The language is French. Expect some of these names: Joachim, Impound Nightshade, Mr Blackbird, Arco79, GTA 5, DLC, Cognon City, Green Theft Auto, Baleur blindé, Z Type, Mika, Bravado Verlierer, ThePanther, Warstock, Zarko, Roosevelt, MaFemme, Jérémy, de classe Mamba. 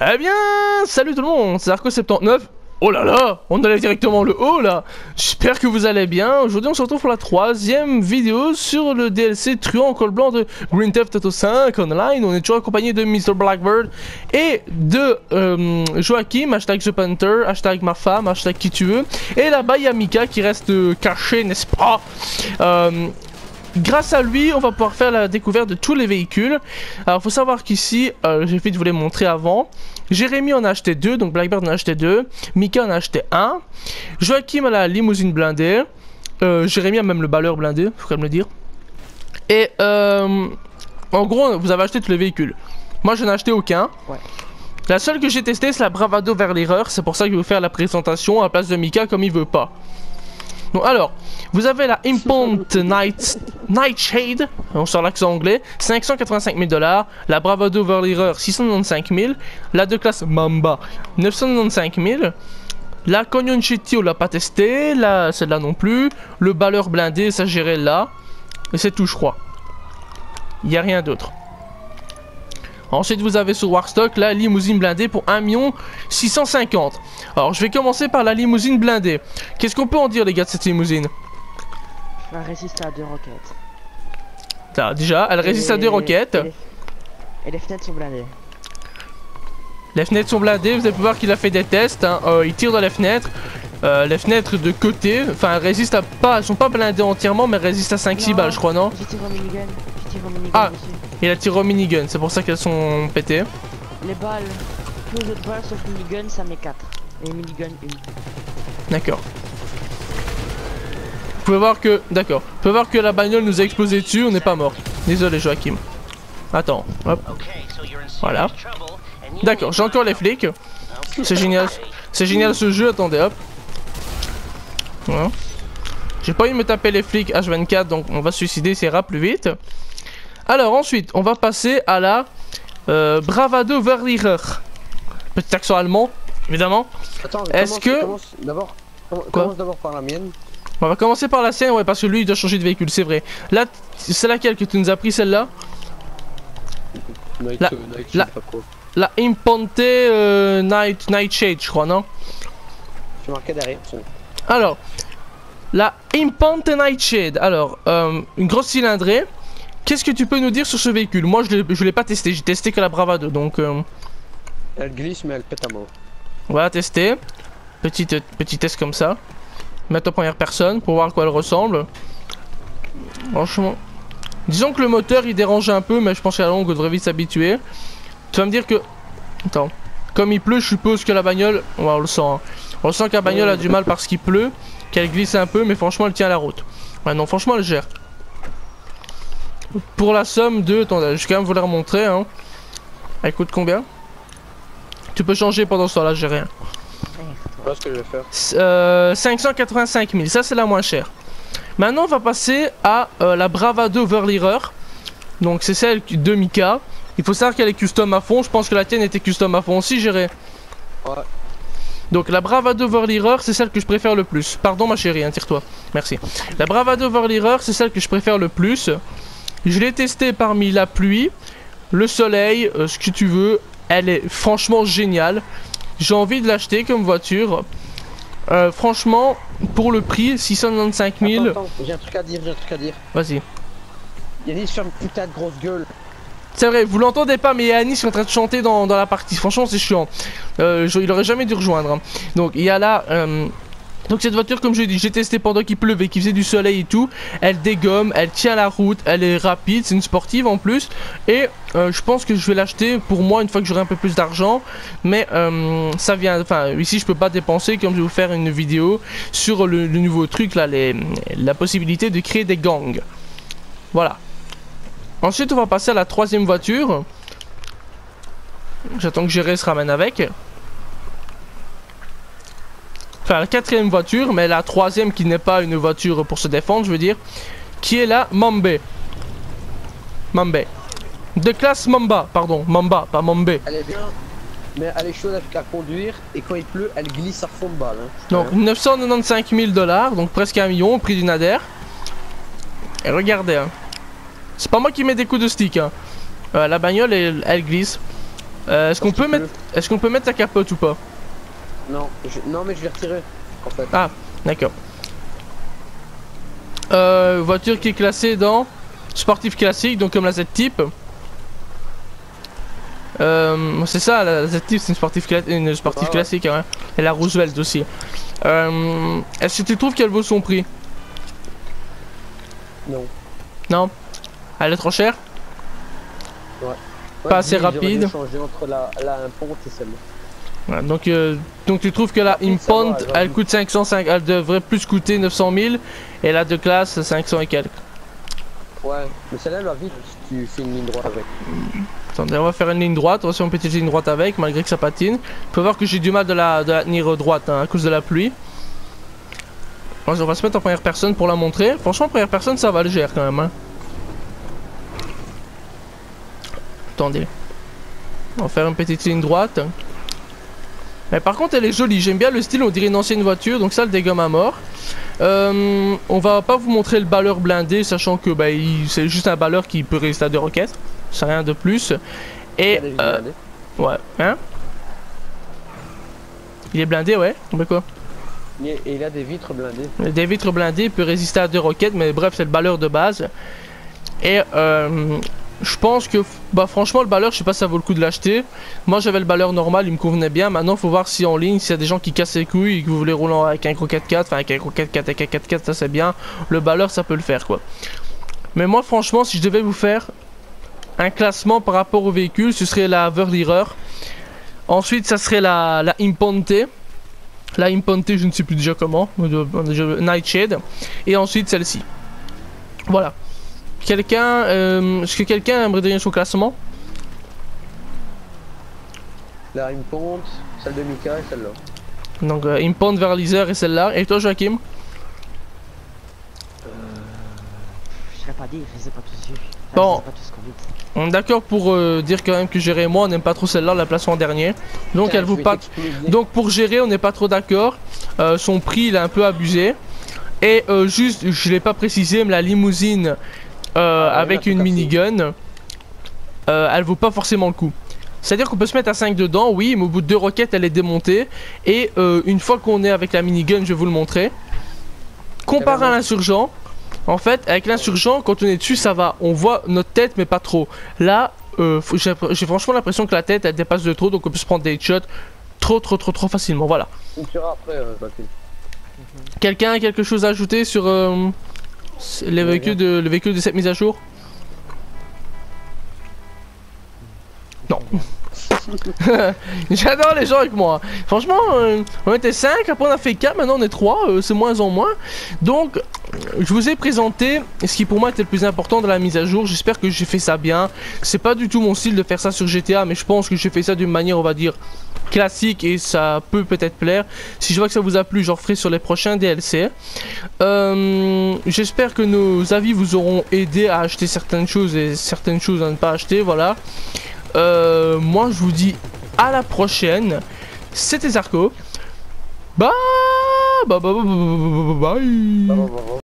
Eh bien, salut tout le monde, c'est Arco79. Oh là là, on allait directement le haut là. J'espère que vous allez bien. Aujourd'hui on se retrouve pour la troisième vidéo sur le DLC Truand en col blanc de Green Theft Auto 5 Online. On est toujours accompagné de Mr Blackbird et de Joachim, hashtag ThePanther, hashtag MaFemme, hashtag qui tu veux. Et là-bas il y a Mika qui reste caché, n'est-ce pas? Grâce à lui, on va pouvoir faire la découverte de tous les véhicules. Alors, il faut savoir qu'ici, j'ai fait de vous les montrer avant. Jérémy en a acheté 2, donc Blackbird en a acheté 2. Mika en a acheté 1. Joachim a la limousine blindée. Jérémy a même le baleur blindé, faut quand même le dire. Et en gros, vous avez acheté tous les véhicules. Moi, je n'ai acheté aucun. Ouais. La seule que j'ai testée, c'est la Bravado Verlierer. C'est pour ça que je vais vous faire la présentation à la place de Mika comme il veut pas. Donc alors, vous avez la Impound Nightshade, on sort l'accent anglais, 585 000 $, la Bravado Verlierer 695 000, la de classe Mamba 995 000, la Cognon City on l'a pas testé, la celle-là non plus, le Baleur blindé ça gérait là, et c'est tout je crois. Il n'y a rien d'autre. Ensuite vous avez sur Warstock la limousine blindée pour 1 650 000. Alors je vais commencer par la limousine blindée. Qu'est-ce qu'on peut en dire les gars de cette limousine? Elle résiste à 2 roquettes. Ah, déjà, elle résiste à 2 roquettes. Et les fenêtres sont blindées. Les fenêtres sont blindées, vous allez voir qu'il a fait des tests, hein. Il tire dans les fenêtres de côté, enfin elles résistent à pas, elles sont pas blindées entièrement mais elles résistent à 5-6 balles je crois non? Ah, il a tiré au minigun, c'est pour ça qu'elles sont pétées. Les balles, tous les autres balles sauf minigun, ça met 4. Et minigun, 1. D'accord. Vous pouvez voir que. D'accord. Vous pouvez voir que la bagnole nous a explosé dessus, on n'est pas mort. Désolé, Joachim. Attends, hop. Voilà. D'accord, j'ai encore les flics. C'est génial. C'est génial ce jeu, attendez, hop. Voilà. J'ai pas eu de me taper les flics H24, donc on va se suicider, ça ira plus vite. Alors ensuite, on va passer à la Bravado Verlierer. Petit accent allemand, évidemment. Attends, est-ce que... Commence d'abord par la mienne. On va commencer par la sienne, ouais, parce que lui, il doit changer de véhicule, c'est vrai. Là, c'est laquelle que tu nous as pris, celle-là? La Impound Nightshade, je crois, non? Je marquais derrière. Alors, la Impound Nightshade. Alors, une grosse cylindrée. Qu'est-ce que tu peux nous dire sur ce véhicule? Moi je l'ai pas testé, j'ai testé que la Bravado donc... Elle glisse mais elle pète à mort. On va la tester. Petit test comme ça. Mettre en première personne pour voir à quoi elle ressemble. Franchement... Disons que le moteur il dérange un peu mais je pense qu'à la longue on devrait vite s'habituer. Tu vas me dire que... Attends. Comme il pleut je suppose que la bagnole... Ouais, on le sent hein. On le sent que la bagnole a du mal parce qu'il pleut. Qu'elle glisse un peu mais franchement elle tient la route. Ouais non franchement elle gère. Pour la somme de... Attendez, je vais quand même vous la remontrer. Hein. Elle coûte combien? Tu peux changer pendant ce temps-là, j'ai rien. Voilà ce que je vais faire. 585 000, ça c'est la moins chère. Maintenant, on va passer à la Bravado Verlierer. Donc c'est celle de Mika. Il faut savoir qu'elle est custom à fond. Je pense que la tienne était custom à fond aussi, j'irai. Ouais. Donc la Bravado Verlierer, c'est celle que je préfère le plus. Pardon ma chérie, hein, tire-toi. Merci. La Bravado Verlierer, c'est celle que je préfère le plus. Je l'ai testé parmi la pluie, le soleil, ce que tu veux. Elle est franchement géniale. J'ai envie de l'acheter comme voiture. Franchement, pour le prix, 695 000. Attends, j'ai un truc à dire, Vas-y. Il y a sur une putain de grosse gueule. C'est vrai, vous l'entendez pas, mais il y a Annie qui est en train de chanter dans la partie. Franchement, c'est chiant. Il aurait jamais dû rejoindre. Hein. Donc, il y a là... Donc cette voiture, comme je dis, j'ai testé pendant qu'il pleuvait, qu'il faisait du soleil et tout. Elle dégomme, elle tient la route, elle est rapide, c'est une sportive en plus. Et je pense que je vais l'acheter pour moi une fois que j'aurai un peu plus d'argent. Mais ça vient, enfin ici je peux pas dépenser, comme je vais vous faire une vidéo sur le nouveau truc là, la possibilité de créer des gangs. Voilà. Ensuite on va passer à la troisième voiture. J'attends que Jéré se ramène avec. Enfin, la quatrième voiture, mais la troisième qui n'est pas une voiture pour se défendre, je veux dire, qui est la Mamba. Mamba. De classe Mamba, pardon, Mamba, pas Mamba. Elle est bien, mais elle est chaude à conduire et quand il pleut, elle glisse à fond de balle. Hein. Donc, 995 000 $, donc presque 1 million, prix d'une ADR. Et regardez, hein. C'est pas moi qui mets des coups de stick, hein. La bagnole, elle glisse. Est-ce qu'on peut mettre sa capote ou pas? Non, mais je vais retirer en fait. Ah, d'accord. Voiture qui est classée dans sportif classique, donc comme la Z Type. C'est ça, la Z Type, c'est une sportive classique, hein. Et la Roosevelt aussi. Est-ce que tu trouves qu'elle vaut son prix? Non. Non? Elle est trop chère? Ouais. Pas assez rapide. Entre la Impound et celle-là. Voilà, donc tu trouves que la Impound, elle coûte 505, elle devrait plus coûter 900 000 et la de classe 500 et quelques. Ouais, mais celle-là, elle va vite si tu fais une ligne droite avec. Attendez, on va faire une ligne droite, on va faire une petite ligne droite avec, malgré que ça patine. On peut voir que j'ai du mal de la tenir droite hein, à cause de la pluie. On va se mettre en première personne pour la montrer. Franchement, en première personne, ça va le gérer quand même. Hein. Attendez, on va faire une petite ligne droite. Mais par contre elle est jolie, j'aime bien le style, on dirait une ancienne voiture, donc ça le dégomme à mort. On va pas vous montrer le baleur blindé, sachant que bah, c'est juste un baleur qui peut résister à deux roquettes, c'est rien de plus. Et ouais, hein? Il est blindé, ouais, mais quoi? Il a des vitres blindées. Des vitres blindées, il peut résister à deux roquettes, mais bref c'est le baleur de base. Et je pense que, bah franchement le baleur, je sais pas si ça vaut le coup de l'acheter. Moi j'avais le baleur normal, il me convenait bien. Maintenant faut voir si en ligne, s'il y a des gens qui cassent les couilles et que vous voulez rouler avec un gros 4x4, enfin avec un gros 4x4 avec un 4x4, ça c'est bien. Le baleur ça peut le faire quoi. Mais moi franchement, si je devais vous faire un classement par rapport au véhicule, ce serait la Verlierer. Ensuite ça serait la Impound. La Impound, je ne sais plus déjà comment, Nightshade. Et ensuite celle-ci. Voilà. Quelqu'un, est-ce que quelqu'un aimerait donner son classement? La Impound, celle de Mika et celle-là. Donc Impound, Verlierer et celle-là. Et toi Joachim? Je sais pas dire, je sais pas tous yeux. Bon, on est d'accord pour dire quand même que Jérémy et moi on n'aime pas trop celle-là, la place en dernier. Donc elle vous patte. Donc pour Jérémy on n'est pas trop d'accord. Son prix il est un peu abusé. Et juste, je l'ai pas précisé, mais la limousine. Avec une minigun, elle vaut pas forcément le coup. C'est-à-dire qu'on peut se mettre à 5 dedans, oui, mais au bout de 2 roquettes, elle est démontée. Et une fois qu'on est avec la minigun, je vais vous le montrer. Comparé à l'insurgent, en fait, avec l'insurgent, quand on est dessus, ça va. On voit notre tête, mais pas trop. Là, j'ai franchement l'impression que la tête, elle dépasse de trop, donc on peut se prendre des headshots trop facilement. Voilà. Quelqu'un a quelque chose à ajouter sur... le véhicule de cette mise à jour? Non. J'adore les gens avec moi. Franchement, on était 5, après on a fait 4, maintenant on est 3, c'est moins en moins. Donc, je vous ai présenté ce qui pour moi était le plus important de la mise à jour. J'espère que j'ai fait ça bien. C'est pas du tout mon style de faire ça sur GTA, mais je pense que j'ai fait ça d'une manière, on va dire, classique et ça peut peut-être plaire. Si je vois que ça vous a plu, j'en ferai sur les prochains DLC. J'espère que nos avis vous auront aidé à acheter certaines choses et certaines choses à ne pas acheter, voilà. Moi je vous dis à la prochaine. C'était Zarko. Bye.